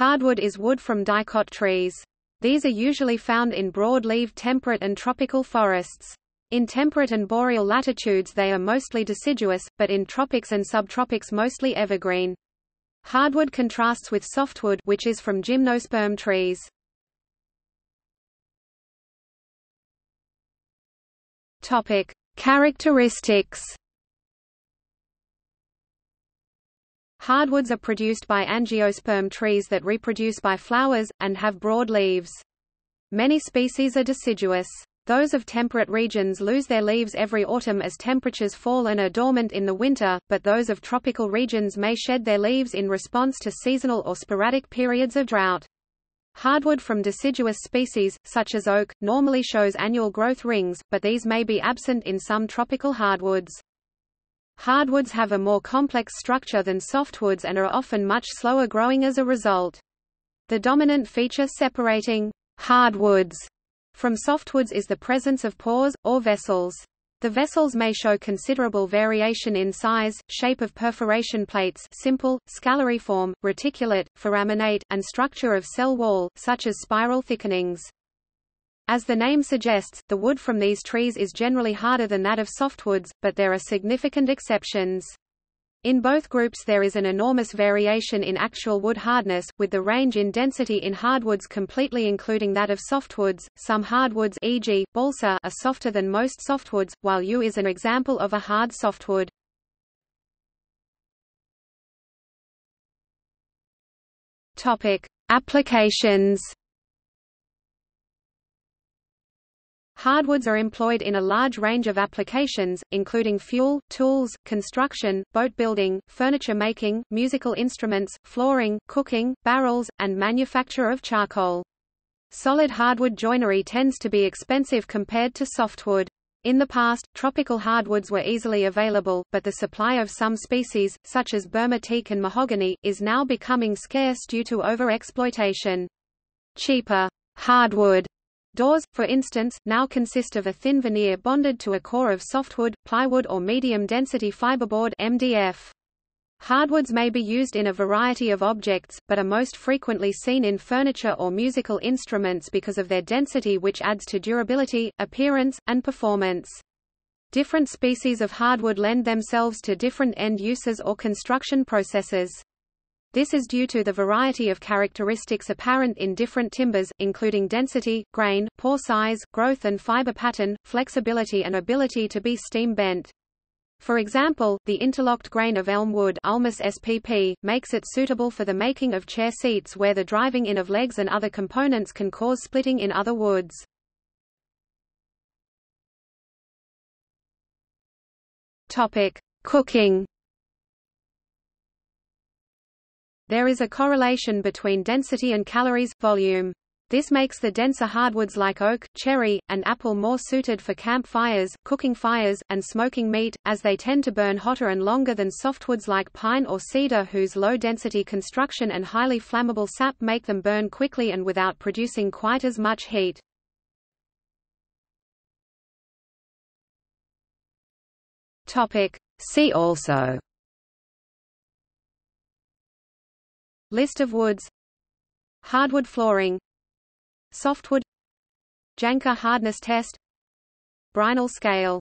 Hardwood is wood from dicot trees. These are usually found in broad-leaved temperate and tropical forests. In temperate and boreal latitudes they are mostly deciduous, but in tropics and subtropics mostly evergreen. Hardwood contrasts with softwood, which is from gymnosperm trees. Topic: Characteristics. Hardwoods are produced by angiosperm trees that reproduce by flowers, and have broad leaves. Many species are deciduous. Those of temperate regions lose their leaves every autumn as temperatures fall and are dormant in the winter, but those of tropical regions may shed their leaves in response to seasonal or sporadic periods of drought. Hardwood from deciduous species, such as oak, normally shows annual growth rings, but these may be absent in some tropical hardwoods. Hardwoods have a more complex structure than softwoods and are often much slower growing as a result. The dominant feature separating hardwoods from softwoods is the presence of pores, or vessels. The vessels may show considerable variation in size, shape of perforation plates, simple, scalariform, reticulate, foraminate, and structure of cell wall, such as spiral thickenings. As the name suggests, the wood from these trees is generally harder than that of softwoods, but there are significant exceptions. In both groups there is an enormous variation in actual wood hardness, with the range in density in hardwoods completely including that of softwoods. Some hardwoods, e.g., balsa, are softer than most softwoods, while yew is an example of a hard softwood. Topic: Applications. Hardwoods are employed in a large range of applications, including fuel, tools, construction, boat building, furniture making, musical instruments, flooring, cooking, barrels, and manufacture of charcoal. Solid hardwood joinery tends to be expensive compared to softwood. In the past, tropical hardwoods were easily available, but the supply of some species, such as Burma teak and mahogany, is now becoming scarce due to overexploitation. Cheaper hardwood doors, for instance, now consist of a thin veneer bonded to a core of softwood, plywood or medium-density fiberboard (MDF). Hardwoods may be used in a variety of objects, but are most frequently seen in furniture or musical instruments because of their density, which adds to durability, appearance, and performance. Different species of hardwood lend themselves to different end uses or construction processes. This is due to the variety of characteristics apparent in different timbers, including density, grain, pore size, growth and fiber pattern, flexibility and ability to be steam bent. For example, the interlocked grain of elm wood Ulmus spp. Makes it suitable for the making of chair seats where the driving in of legs and other components can cause splitting in other woods. Cooking. There is a correlation between density and calories, volume. This makes the denser hardwoods like oak, cherry, and apple more suited for camp fires, cooking fires, and smoking meat, as they tend to burn hotter and longer than softwoods like pine or cedar, whose low-density construction and highly flammable sap make them burn quickly and without producing quite as much heat. See also: List of woods, hardwood flooring, softwood, Janka hardness test, Brinell scale.